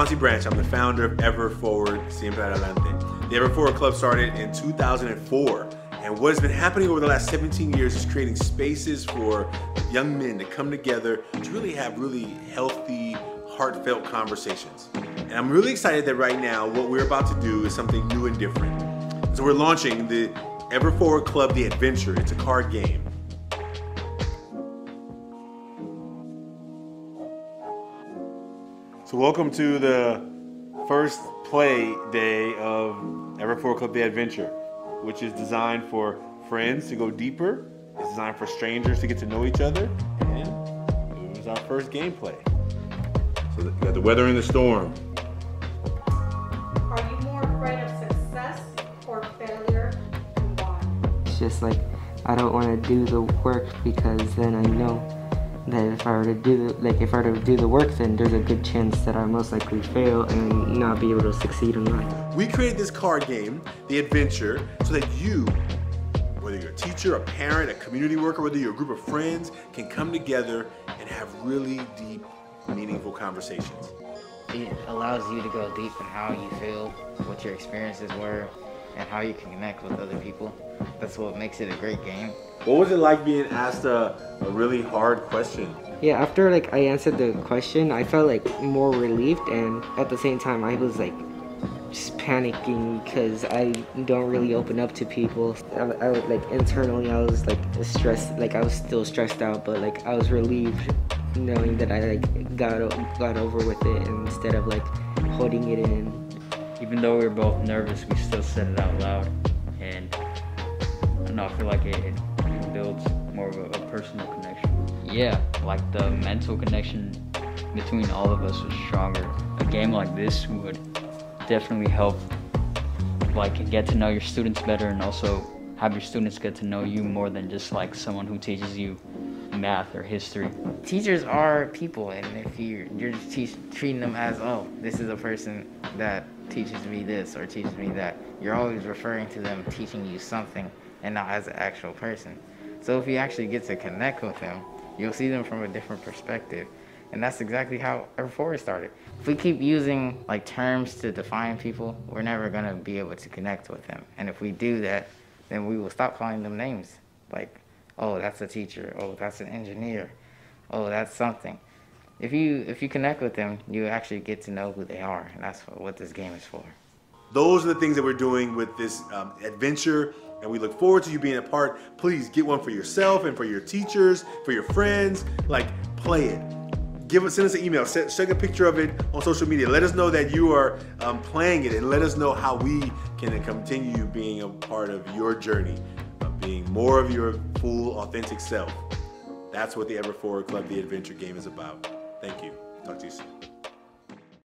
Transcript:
Ashanti Branch. I'm the founder of Ever Forward, Siempre Adelante. The Ever Forward Club started in 2004, and what has been happening over the last 17 years is creating spaces for young men to come together to really have really healthy, heartfelt conversations. And I'm really excited that right now what we're about to do is something new and different. So we're launching the Ever Forward Club, The Adventure. It's a card game. So welcome to the first play day of Ever Forward Club, The Adventure, which is designed for friends to go deeper. It's designed for strangers to get to know each other. And it was our first gameplay. So you got the weather and the storm. Are you more afraid of success or failure? It's just like, I don't want to do the work because then I know that if I were to do the work, then there's a good chance that I most likely fail and not be able to succeed in life. We created this card game, The Adventure, so that you, whether you're a teacher, a parent, a community worker, whether you're a group of friends, can come together and have really deep, meaningful conversations. It allows you to go deep in how you feel, what your experiences were, and how you can connect with other people. That's what makes it a great game. What was it like being asked a really hard question? Yeah, after like I answered the question, I felt like more relieved, and at the same time I was like just panicking because I don't really open up to people. I would like internally I was like stressed, like I was still stressed out, but like I was relieved knowing that I like got over with it instead of like holding it in. Even though we were both nervous, we still said it out loud, and I feel like it builds more of a personal connection. Yeah, like the mental connection between all of us was stronger. A game like this would definitely help, like, get to know your students better, and also have your students get to know you more than just like someone who teaches you math or history. Teachers are people, and if you're just treating them as, oh, this is a person that teaches me this or teaches me that, you're always referring to them teaching you something and not as an actual person. So if you actually get to connect with them, you'll see them from a different perspective. And that's exactly how Ever Forward started. If we keep using like terms to define people, we're never gonna be able to connect with them. And if we do that, then we will stop calling them names. Like, oh, that's a teacher, oh, that's an engineer, oh, that's something. If you connect with them, you actually get to know who they are, and that's what this game is for. Those are the things that we're doing with this adventure, and we look forward to you being a part. Please get one for yourself and for your teachers, for your friends. Like, play it. Send us an email. Take a picture of it on social media. Let us know that you are playing it, and let us know how we can continue being a part of your journey, of being more of your full, authentic self. That's what the Ever Forward Club, The Adventure game is about. Thank you. Talk to you soon.